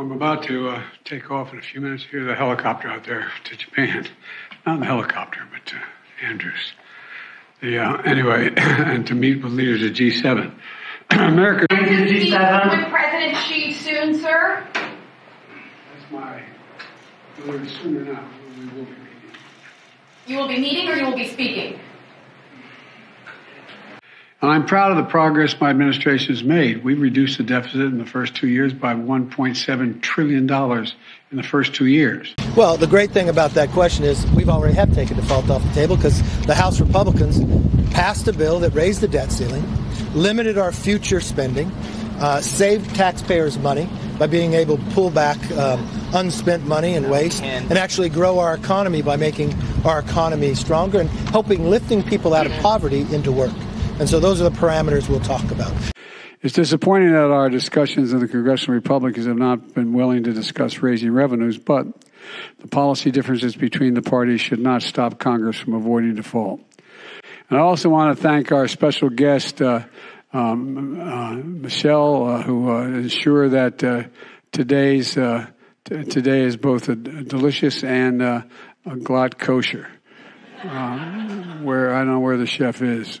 I'm about to take off in a few minutes. Here's a helicopter out there to Japan. Not the helicopter, but Andrews. Anyway, and to meet with leaders of G7. America. G7. With President Xi soon, sir? That's my. Whether it's soon or not, we will be meeting. You will be meeting or you will be speaking? And I'm proud of the progress my administration has made. We've reduced the deficit in the first 2 years by $1.7 trillion in the first 2 years. Well, the great thing about that question is we've already had taken default off the table because the House Republicans passed a bill that raised the debt ceiling, limited our future spending, saved taxpayers money by being able to pull back unspent money and waste and actually grow our economy by making our economy stronger and helping lifting people out of poverty into work. And so those are the parameters we'll talk about. It's disappointing that our discussions in the Congressional Republicans have not been willing to discuss raising revenues, but the policy differences between the parties should not stop Congress from avoiding default. And I also want to thank our special guest, Michelle, who ensured that today is both a delicious and a glatt kosher, where I don't know where the chef is.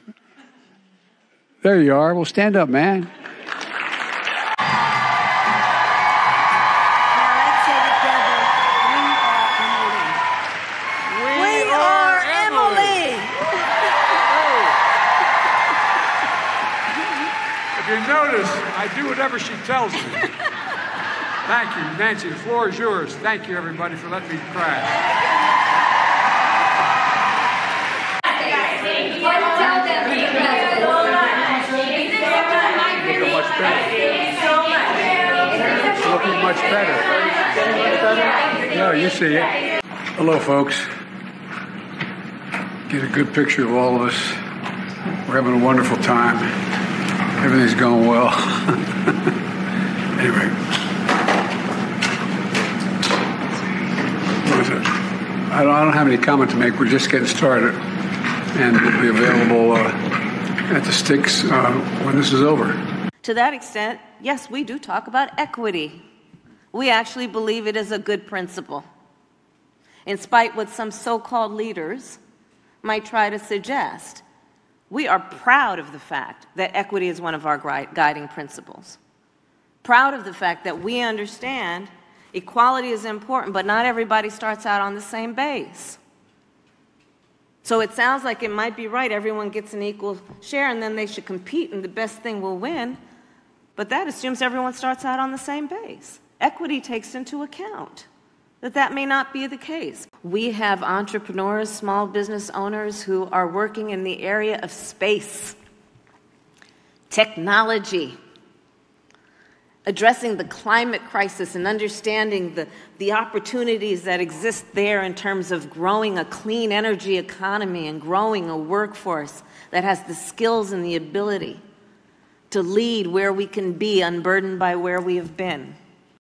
There you are. Well, stand up, man. We are Emily. If you notice, I do whatever she tells me. Thank you, Nancy. The floor is yours. Thank you, everybody, for letting me cry. Much better. No, you see it. Hello, folks. Get a good picture of all of us. We're having a wonderful time. Everything's going well. Anyway. I don't have any comment to make. We're just getting started. And we'll be available at the sticks when this is over. To that extent, yes, we do talk about equity. We actually believe it is a good principle, in spite of what some so-called leaders might try to suggest. We are proud of the fact that equity is one of our guiding principles. Proud of the fact that we understand equality is important, but not everybody starts out on the same base. So it sounds like it might be right, everyone gets an equal share and then they should compete and the best thing will win, but that assumes everyone starts out on the same base. Equity takes into account that that may not be the case. We have entrepreneurs, small business owners who are working in the area of space, technology, addressing the climate crisis and understanding the opportunities that exist there in terms of growing a clean energy economy and growing a workforce that has the skills and the ability to lead where we can be unburdened by where we have been.